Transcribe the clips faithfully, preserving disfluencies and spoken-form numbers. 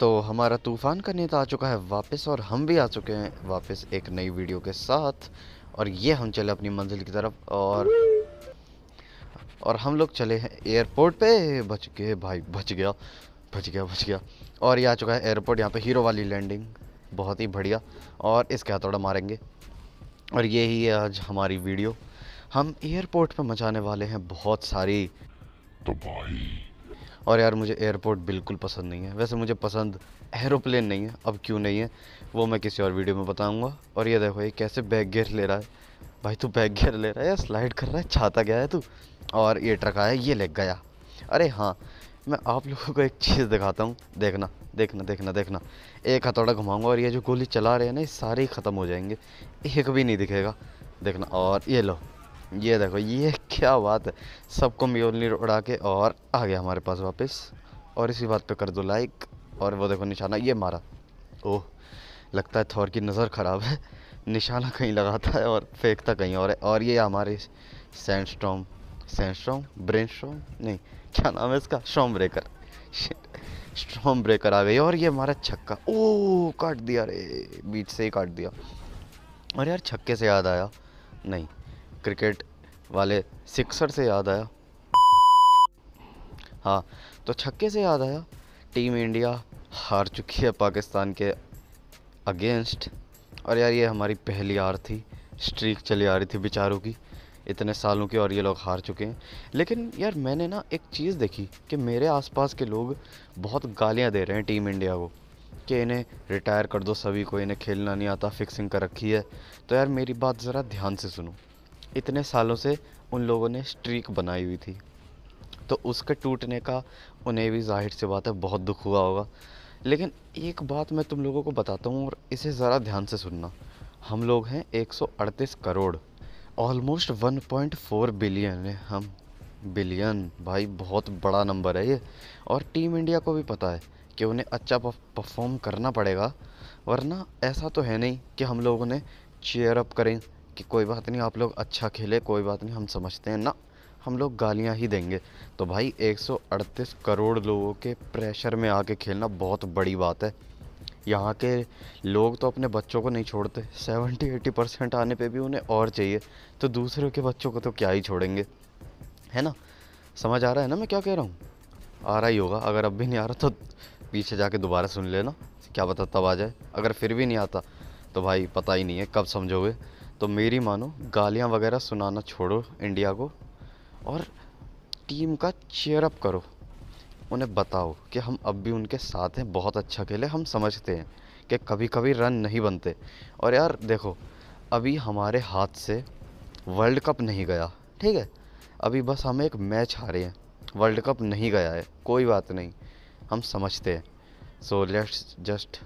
तो हमारा तूफ़ान का नेता आ चुका है वापस और हम भी आ चुके हैं वापस एक नई वीडियो के साथ। और ये हम चले अपनी मंजिल की तरफ और और हम लोग चले हैं एयरपोर्ट पे। बच गए भाई, बच गया बच गया बच गया। और ये आ चुका है एयरपोर्ट, यहाँ पे हीरो वाली लैंडिंग, बहुत ही बढ़िया। और इसके हथौड़ा मारेंगे और यही है आज हमारी वीडियो। हम एयरपोर्ट पर मचाने वाले हैं बहुत सारी। तो भाई और यार मुझे एयरपोर्ट बिल्कुल पसंद नहीं है। वैसे मुझे पसंद एरोप्लेन नहीं है, अब क्यों नहीं है वो मैं किसी और वीडियो में बताऊंगा। और ये देखो ये कैसे बैक गियर ले रहा है भाई, तू बैक गियर ले रहा है या स्लाइड कर रहा है, छाता गया है तू। और ये ट्रक आया, ये लग गया। अरे हाँ, मैं आप लोगों को एक चीज़ दिखाता हूँ, देखना देखना देखना देखना। एक हथौड़ा घुमाऊँगा और ये जो गोली चला रहे हैं ना, ये सारे ही ख़त्म हो जाएंगे, एक भी नहीं दिखेगा, देखना। और ये लो, ये देखो, ये क्या बात है, सबको म्योलनीर उड़ा के और आ गया हमारे पास वापस। और इसी बात पे कर दो लाइक। और वो देखो निशाना, ये मारा। ओह, लगता है थॉर की नज़र ख़राब है, निशाना कहीं लगाता है और फेंकता कहीं और है। और ये हमारे सैंडस्टॉर्म सैंडस्टॉर्म ब्रेनस्टॉर्म नहीं, क्या नाम है इसका, स्टॉर्मब्रेकर स्टॉर्मब्रेकर आ गई। और ये हमारा छक्का, ओह काट दिया रे, बीच से ही काट दिया। और यार छक्के से याद आया, नहीं क्रिकेट वाले सिक्सर से याद आया, हाँ तो छक्के से याद आया। टीम इंडिया हार चुकी है पाकिस्तान के अगेंस्ट। और यार ये हमारी पहली हार थी, स्ट्रीक चली आ रही थी बेचारों की इतने सालों की, और ये लोग हार चुके हैं। लेकिन यार मैंने ना एक चीज़ देखी कि मेरे आसपास के लोग बहुत गालियाँ दे रहे हैं टीम इंडिया को कि इन्हें रिटायर कर दो सभी को, इन्हें खेलना नहीं आता, फिक्सिंग कर रखी है। तो यार मेरी बात ज़रा ध्यान से सुनो, इतने सालों से उन लोगों ने स्ट्रीक बनाई हुई थी, तो उसके टूटने का उन्हें भी जाहिर सी बात है बहुत दुख हुआ होगा। लेकिन एक बात मैं तुम लोगों को बताता हूँ और इसे ज़रा ध्यान से सुनना। हम लोग हैं एक सौ अड़तीस crore, almost one point four billion है हम, बिलियन भाई बहुत बड़ा नंबर है ये। और टीम इंडिया को भी पता है कि उन्हें अच्छा परफॉर्म करना पड़ेगा, वरना ऐसा तो है नहीं कि हम लोग उन्हें चेयरअप करें कि कोई बात नहीं आप लोग अच्छा खेले, कोई बात नहीं हम समझते हैं ना, हम लोग गालियां ही देंगे। तो भाई एक सौ अड़तीस करोड़ लोगों के प्रेशर में आके खेलना बहुत बड़ी बात है। यहाँ के लोग तो अपने बच्चों को नहीं छोड़ते, सत्तर अस्सी परसेंट आने पे भी उन्हें और चाहिए, तो दूसरों के बच्चों को तो क्या ही छोड़ेंगे, है ना। समझ आ रहा है ना मैं क्या कह रहा हूँ, आ रहा ही होगा, अगर अब भी नहीं आ रहा तो पीछे जाके दोबारा सुन लेना, क्या पता तब आ जाए। अगर फिर भी नहीं आता तो भाई पता ही नहीं है कब समझोगे। तो मेरी मानो गालियाँ वगैरह सुनाना छोड़ो इंडिया को और टीम का चेयरअप करो, उन्हें बताओ कि हम अब भी उनके साथ हैं, बहुत अच्छा खेले। हम समझते हैं कि कभी कभी रन नहीं बनते। और यार देखो अभी हमारे हाथ से वर्ल्ड कप नहीं गया, ठीक है, अभी बस हम एक मैच हारे हैं, वर्ल्ड कप नहीं गया है, कोई बात नहीं, हम समझते हैं। So let's just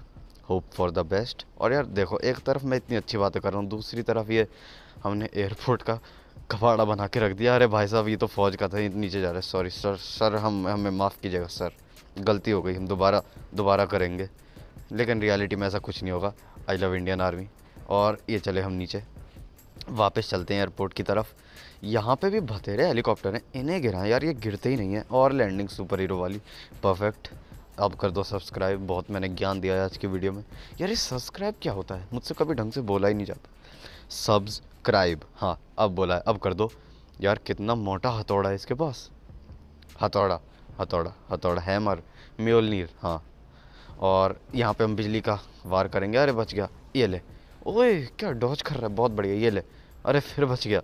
hope for the best. और यार देखो एक तरफ मैं इतनी अच्छी बातें कर रहा हूँ, दूसरी तरफ ये हमने एयरपोर्ट का कबाड़ा बना के रख दिया। अरे भाई साहब ये तो फौज का था, नीचे जा रहा है, सॉरी सर, सर हम हमें माफ़ कीजिएगा सर, गलती हो गई, हम दोबारा दोबारा करेंगे। लेकिन रियलिटी में ऐसा कुछ नहीं होगा, आई लव इंडियन आर्मी। और ये चले हम नीचे, वापस चलते हैं एयरपोर्ट की तरफ। यहाँ पे भी बथेरे हेलीकॉप्टर हैं, इन्हें गिराएं यार, ये गिरते ही नहीं है। और लैंडिंग सुपर हीरो वाली, परफेक्ट। अब कर दो सब्सक्राइब, बहुत मैंने ज्ञान दिया है आज की वीडियो में। यार ये सब्सक्राइब क्या होता है, मुझसे कभी ढंग से बोला ही नहीं जाता, सब्सक्राइब, हाँ अब बोला है, अब कर दो। यार कितना मोटा हथौड़ा है इसके पास, हथौड़ा हथौड़ा हथौड़ा हैमर म्योलनीर, हाँ। और यहाँ पे हम बिजली का वार करेंगे, अरे बच गया, ये ले, ओए क्या डॉज कर रहा है, बहुत बढ़िया, ये ले, अरे फिर बच गया,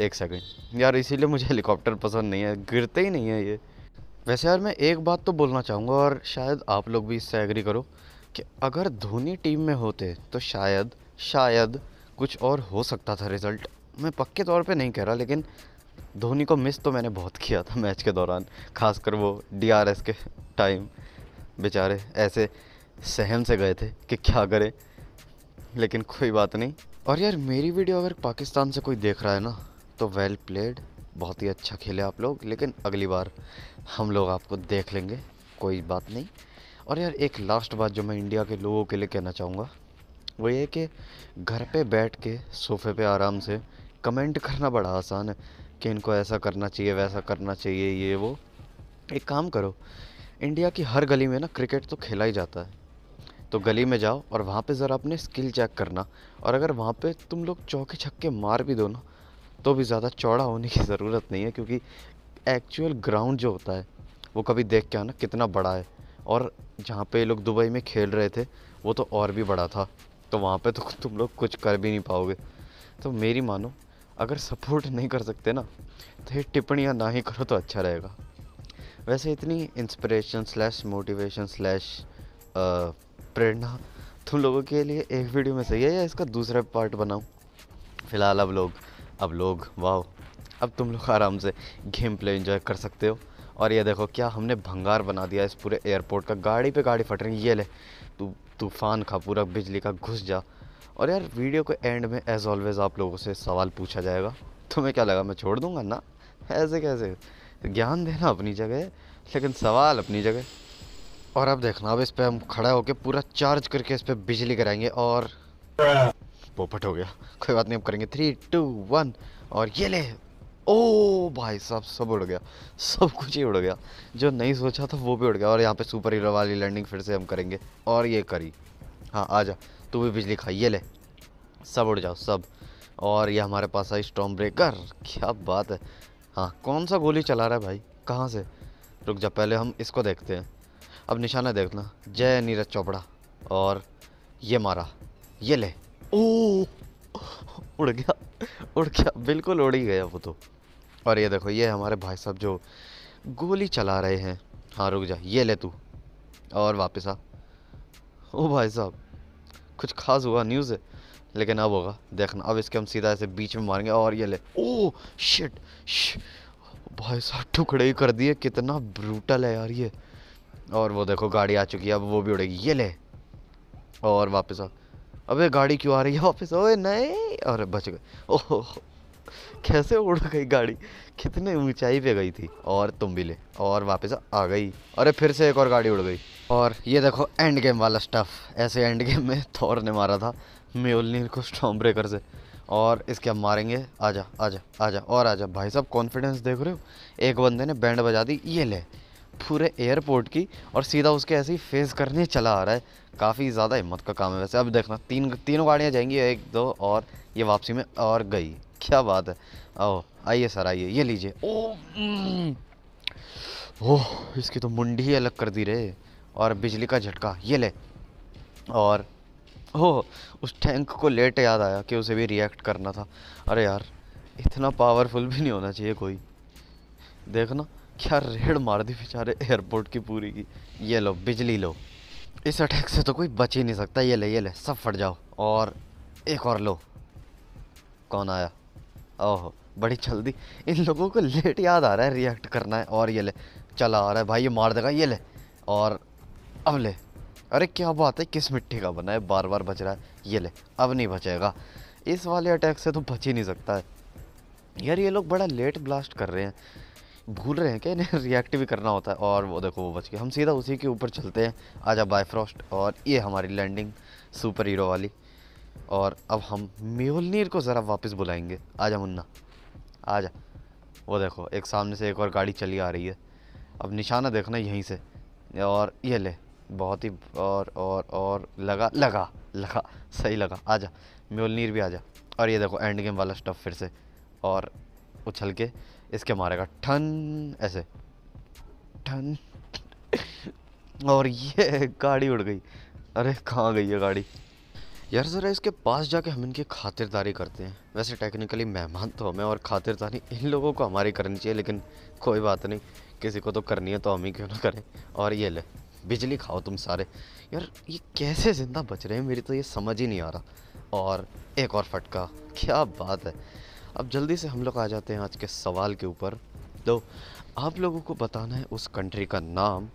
एक सेकेंड। यार इसीलिए मुझे हेलीकॉप्टर पसंद नहीं है, गिरते ही नहीं है ये। वैसे यार मैं एक बात तो बोलना चाहूँगा और शायद आप लोग भी इससे एग्री करो कि अगर धोनी टीम में होते तो शायद शायद कुछ और हो सकता था रिज़ल्ट, मैं पक्के तौर पे नहीं कह रहा। लेकिन धोनी को मिस तो मैंने बहुत किया था मैच के दौरान, खासकर वो डीआरएस के टाइम, बेचारे ऐसे सहम से गए थे कि क्या करें, लेकिन कोई बात नहीं। और यार मेरी वीडियो अगर पाकिस्तान से कोई देख रहा है ना, तो वेल प्लेड, बहुत ही अच्छा खेले आप लोग, लेकिन अगली बार हम लोग आपको देख लेंगे, कोई बात नहीं। और यार एक लास्ट बात जो मैं इंडिया के लोगों के लिए कहना चाहूँगा वो ये कि घर पे बैठ के सोफ़े पे आराम से कमेंट करना बड़ा आसान है कि इनको ऐसा करना चाहिए, वैसा करना चाहिए, ये वो। एक काम करो, इंडिया की हर गली में ना क्रिकेट तो खेला ही जाता है, तो गली में जाओ और वहाँ पे ज़रा अपने स्किल चेक करना। और अगर वहाँ पे तुम लोग चौके छक्के मार भी दो ना तो भी ज़्यादा चौड़ा होने की ज़रूरत नहीं है, क्योंकि एक्चुअल ग्राउंड जो होता है वो कभी देख के आना कितना बड़ा है। और जहाँ पे लोग दुबई में खेल रहे थे वो तो और भी बड़ा था, तो वहाँ पे तो तुम लोग कुछ कर भी नहीं पाओगे। तो मेरी मानो, अगर सपोर्ट नहीं कर सकते ना तो ये टिप्पणियाँ ना ही करो तो अच्छा रहेगा। वैसे इतनी इंस्पिरेशन स्लैश मोटिवेशन स्लैश प्रेरणा तुम लोगों के लिए एक वीडियो में सही है या इसका दूसरा पार्ट बनाऊँ? फ़िलहाल अब लोग अब लोग वाओ अब तुम लोग आराम से गेम प्ले एंजॉय कर सकते हो। और ये देखो क्या हमने भंगार बना दिया इस पूरे एयरपोर्ट का, गाड़ी पे गाड़ी फट रही है। ये ले तू तूफान खा, पूरा बिजली का घुस जा। और यार वीडियो के एंड में एज़ ऑलवेज़ आप लोगों से सवाल पूछा जाएगा। तुम्हें क्या लगा मैं छोड़ दूँगा? ना, ऐसे कैसे। ज्ञान देना अपनी जगह, लेकिन सवाल अपनी जगह। और अब देखना, अब इस पर हम खड़ा होकर पूरा चार्ज करके इस पर बिजली कराएंगे। और पोपट हो गया, कोई बात नहीं, हम करेंगे थ्री टू वन और ये ले। ओ भाई साहब सब उड़ गया, सब कुछ ही उड़ गया, जो नहीं सोचा था वो भी उड़ गया। और यहाँ पे सुपर हीरो वाली लैंडिंग फिर से हम करेंगे। और ये करी, हाँ आजा तू भी बिजली खाई, ये ले सब उड़ जाओ सब। और ये हमारे पास आई स्टॉर्म ब्रेकर, क्या बात है। हाँ कौन सा गोली चला रहा है भाई, कहाँ से? रुक जा, पहले हम इसको देखते हैं। अब निशाना देखना, जय नीरज चोपड़ा। और ये मारा, ये ले, ओ उड़ गया उड़ गया, बिल्कुल उड़ ही गया वो तो। और ये देखो ये हमारे भाई साहब जो गोली चला रहे हैं। हाँ रुक जा, ये ले तू और वापस आ। ओ भाई साहब कुछ खास हुआ न्यूज़ है, लेकिन अब होगा देखना। अब इसके हम सीधा ऐसे बीच में मारेंगे और ये ले, ओ शिट शिट भाई साहब टुकड़े ही कर दिए, कितना ब्रूटल है यार ये। और वो देखो गाड़ी आ चुकी है, अब वो भी उड़ेगी, ये ले और वापस आ। अबे गाड़ी क्यों आ रही है वापस? ओए नहीं, और बच गए। ओह कैसे उड़ गई गाड़ी, कितने ऊंचाई पे गई थी। और तुम भी ले और वापस आ गई। अरे फिर से एक और गाड़ी उड़ गई। और ये देखो एंड गेम वाला स्टफ, ऐसे एंड गेम में थॉर ने मारा था म्योलनीर को स्टॉर्मब्रेकर से। और इसके हम मारेंगे, आजा आजा आजा और आजा। भाई साहब कॉन्फिडेंस देख रहे हो, एक बंदे ने बैंड बजा दी, ये ले पूरे एयरपोर्ट की, और सीधा उसके ऐसे ही फेस करने चला आ रहा है। काफ़ी ज़्यादा हिम्मत का काम है वैसे। अब देखना तीन तीनों गाड़ियाँ जाएंगी, एक दो, और ये वापसी में और गई, क्या बात है। आओ आइए सर आइए, ये लीजिए। ओह ओह इसकी तो मुंडी ही अलग कर दी रे। और बिजली का झटका, ये ले और ओह उस टैंक को लेट याद आया कि उसे भी रिएक्ट करना था। अरे यार इतना पावरफुल भी नहीं होना चाहिए कोई। देखना क्या रेड मार दी बेचारे एयरपोर्ट की पूरी की। ये लो बिजली लो, इस अटैक से तो कोई बच ही नहीं सकता। ये ले ये ले सब फट जाओ। और एक और लो, कौन आया? ओहो बड़ी जल्दी, इन लोगों को लेट याद आ रहा है रिएक्ट करना है। और ये ले चला आ रहा है भाई, ये मार देगा, ये ले और अब ले। अरे क्या बात है, किस मिट्टी का बना है, बार बार बच रहा है। ये ले अब नहीं बचेगा, इस वाले अटैक से तो बच ही नहीं सकता है। यार ये लोग बड़ा लेट ब्लास्ट कर रहे हैं, भूल रहे हैं कि इन्हें रिएक्ट भी करना होता है। और वो देखो वो बच के, हम सीधा उसी के ऊपर चलते हैं। आजा बायफ्रॉस्ट और ये हमारी लैंडिंग सुपर हीरो वाली। और अब हम म्योलनीर को ज़रा वापस बुलाएंगे, आजा मुन्ना आजा। वो देखो एक सामने से एक और गाड़ी चली आ रही है, अब निशाना देखना यहीं से। और ये ले बहुत ही और और और लगा लगा लगा सही लगा। आजा म्योलनीर भी आजा। और ये देखो एंड गेम वाला स्टफ फिर से, और उछल के इसके मारेगा ठन ऐसे ठन। और ये गाड़ी उड़ गई, अरे कहाँ गई ये गाड़ी? यार ज़रा इसके पास जाके हम इनकी खातिरदारी करते हैं। वैसे टेक्निकली मेहमान तो हमें और खातिरदारी इन लोगों को हमारी करनी चाहिए, लेकिन कोई बात नहीं, किसी को तो करनी है तो हम ही क्यों ना करें। और ये ले बिजली खाओ तुम सारे। यार ये कैसे ज़िंदा बच रहे हैं, मेरी तो ये समझ ही नहीं आ रहा। और एक और फटका, क्या बात है। अब जल्दी से हम लोग आ जाते हैं आज के सवाल के ऊपर। तो आप लोगों को बताना है उस कंट्री का नाम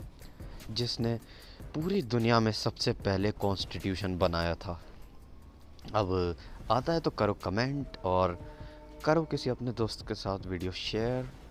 जिसने पूरी दुनिया में सबसे पहले कॉन्स्टिट्यूशन बनाया था। अब आता है तो करो कमेंट और करो किसी अपने दोस्त के साथ वीडियो शेयर।